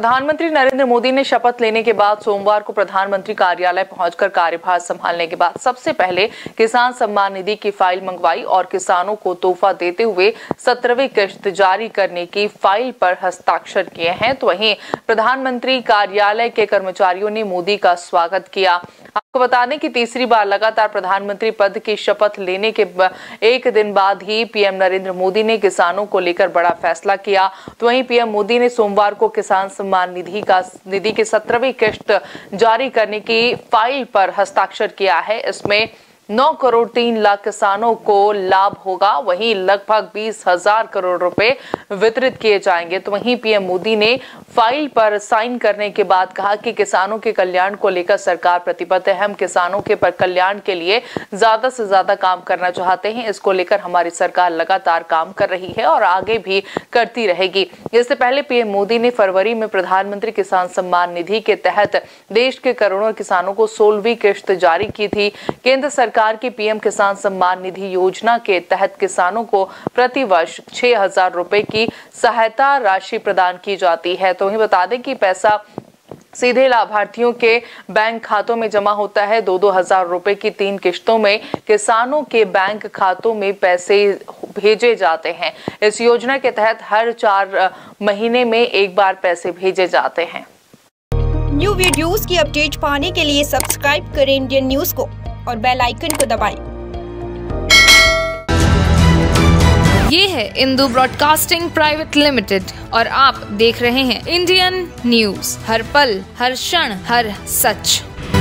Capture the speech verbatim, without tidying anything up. प्रधानमंत्री नरेंद्र मोदी ने शपथ लेने के बाद सोमवार को प्रधानमंत्री कार्यालय पहुंचकर कार्यभार संभालने के बाद सबसे पहले किसान सम्मान निधि की फाइल मंगवाई और किसानों को तोहफा देते हुए सत्रहवीं किश्त जारी करने की फाइल पर हस्ताक्षर किए हैं। तो वहीं प्रधानमंत्री कार्यालय के कर्मचारियों ने मोदी का स्वागत किया। आपको बता दें कि तीसरी बार लगातार प्रधानमंत्री पद की शपथ लेने के एक दिन बाद ही पीएम नरेंद्र मोदी ने किसानों को लेकर बड़ा फैसला किया। तो वहीं पीएम मोदी ने सोमवार को किसान सम्मान निधि का निधि की सत्रहवीं किश्त जारी करने की फाइल पर हस्ताक्षर किया है। इसमें नौ करोड़ तीन लाख किसानों को लाभ होगा, वहीं लगभग बीस हजार करोड़ रुपए वितरित किए जाएंगे। तो वहीं पीएम मोदी ने फाइल पर साइन करने के बाद कहा कि किसानों के कल्याण को लेकर सरकार प्रतिबद्ध है। हम किसानों के पर कल्याण के लिए ज्यादा से ज्यादा काम करना चाहते हैं। इसको लेकर हमारी सरकार लगातार काम कर रही है और आगे भी करती रहेगी। इससे पहले पीएम मोदी ने फरवरी में प्रधानमंत्री किसान सम्मान निधि के तहत देश के करोड़ों किसानों को सोलहवीं किश्त जारी की थी। केंद्र सरकार की पीएम किसान सम्मान निधि योजना के तहत किसानों को प्रतिवर्ष छह हजार रुपए की सहायता राशि प्रदान की जाती है। तो वहीं बता दें कि पैसा सीधे लाभार्थियों के बैंक खातों में जमा होता है। दो दो हजार रुपए की तीन किश्तों में किसानों के बैंक खातों में पैसे भेजे जाते हैं। इस योजना के तहत हर चार महीने में एक बार पैसे भेजे जाते हैं। न्यू वीडियोस की अपडेट पाने के लिए सब्सक्राइब करें इंडियन न्यूज को और बेल आइकन को दबाएं। ये है इंदू ब्रॉडकास्टिंग प्राइवेट लिमिटेड और आप देख रहे हैं इंडियन न्यूज। हर पल, हर क्षण, हर सच।